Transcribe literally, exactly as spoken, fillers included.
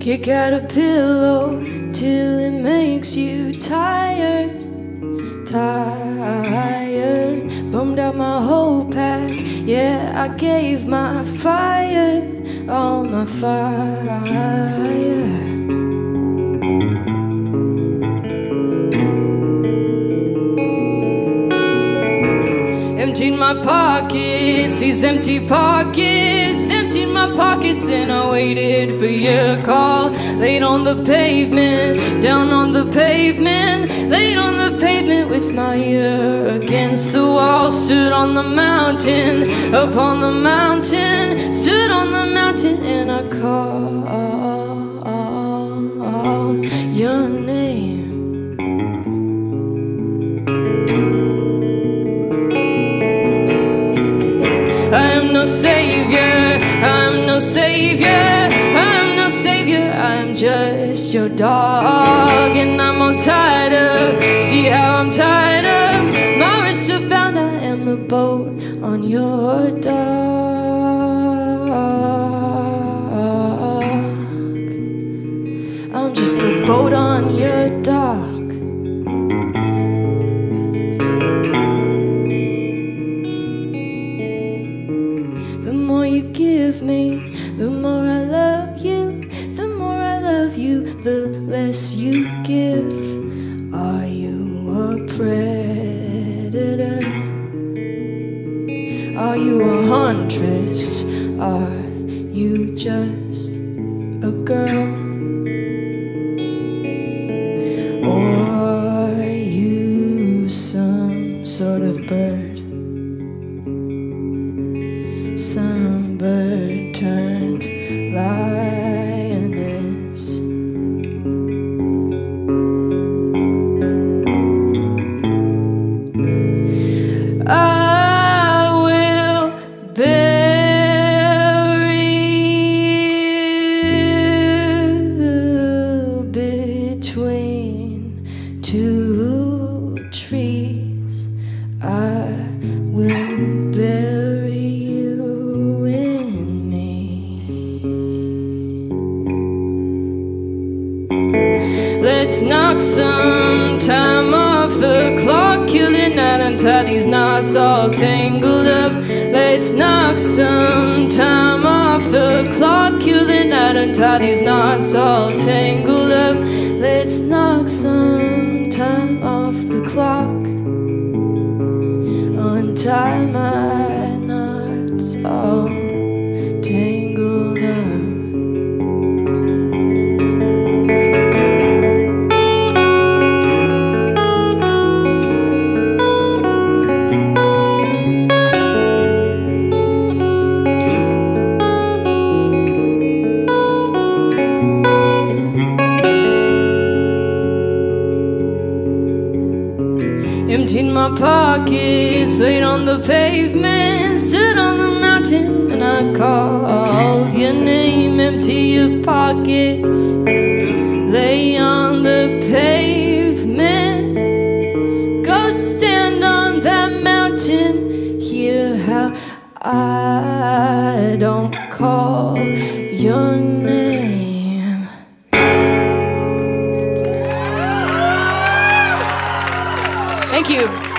Kick out a pillow till it makes you tired, tired. Bummed out my whole pack, yeah, I gave my fire, all my fire. Emptied my pockets, these empty pockets. Emptied my pockets and I waited for your call. Laid on the pavement, down on the pavement. Laid on the pavement with my ear against the wall. Stood on the mountain, up on the mountain. Stood on the mountain and I called your name. I'm no savior, I'm no savior, I'm no savior, I'm just your dog. And I'm all tied up, see how I'm tied up. My wrists are bound, I am the boat on your dock. I'm just the boat on your dock. Give me, the more I love you, the more I love you, the less you give. Are you a predator? Are you a huntress? Are you just a girl? Or are you some sort of bird? Some bird turned lioness. I will bury you between two trees. I will bury you in me. Let's knock some time off the clock, kill it not untie these knots all tangled up. Let's knock some time off the clock, kill it not untie these knots all tangled up. Let's knock some time off the clock, untie my all tangled up. Emptied my pockets, laid on the pavement, stood on the mountain and I called your name. Empty your pockets, lay on the pavement, go stand on that mountain, hear how I don't call your name. Thank you.